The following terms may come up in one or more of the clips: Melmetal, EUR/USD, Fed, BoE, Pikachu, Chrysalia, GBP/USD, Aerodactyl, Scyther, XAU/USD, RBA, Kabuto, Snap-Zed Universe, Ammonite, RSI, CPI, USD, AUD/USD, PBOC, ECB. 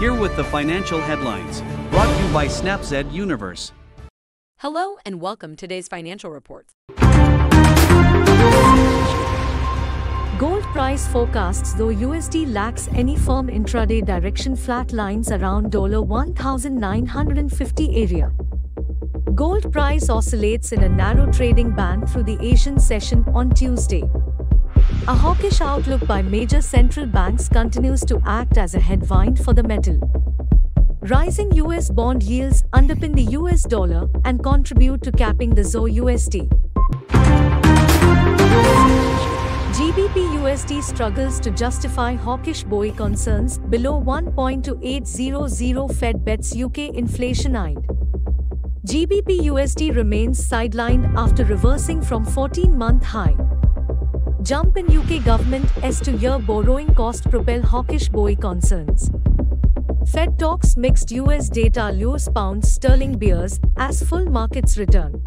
Here with the financial headlines, brought to you by Snap-Zed Universe. Hello and welcome to today's financial reports. Gold price forecasts, though USD lacks any firm intraday direction, flat lines around $1,950 area. Gold price oscillates in a narrow trading band through the Asian session on Tuesday. A hawkish outlook by major central banks continues to act as a headwind for the metal. Rising US bond yields underpin the US dollar and contribute to capping the XAU/USD. GBP/USD struggles to justify hawkish BoE concerns below 1.2800. Fed bets UK inflation eyed. GBP/USD remains sidelined after reversing from 14-month high. Jump in UK government S2-year borrowing cost propel hawkish BoE concerns. Fed talks mixed US data lures pound sterling bears as full markets return.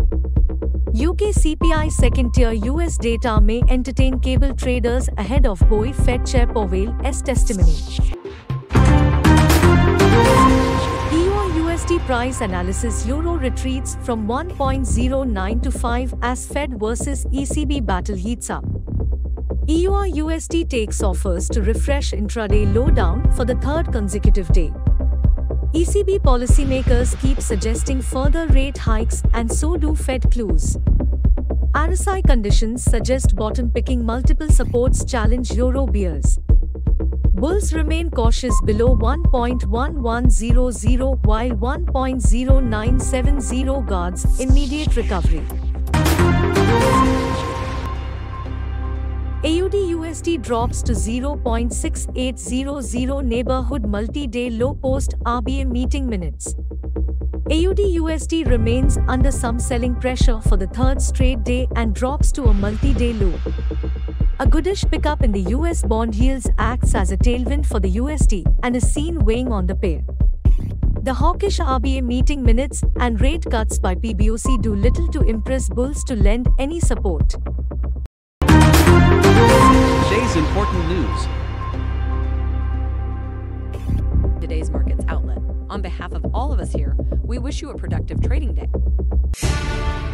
UK CPI second-tier US data may entertain cable traders ahead of BoE Fed Chair Powell's testimony. EUR/USD price analysis: Euro retreats from 1.0925 as Fed versus ECB battle heats up. EUR/USD takes offers to refresh intraday lowdown for the third consecutive day. ECB policymakers keep suggesting further rate hikes, and so do Fed clues. RSI conditions suggest bottom picking, multiple supports challenge euro bears. Bulls remain cautious below 1.1100 while 1.0970 guards immediate recovery. AUD/USD drops to 0.6800 neighborhood, multi-day low post RBA meeting minutes. AUD/USD remains under some selling pressure for the third straight day and drops to a multi-day low. A goodish pickup in the US bond yields acts as a tailwind for the USD and is seen weighing on the pair. The hawkish RBA meeting minutes and rate cuts by PBOC do little to impress bulls to lend any support. Important news. Today's markets outlet. On behalf of all of us here, we wish you a productive trading day.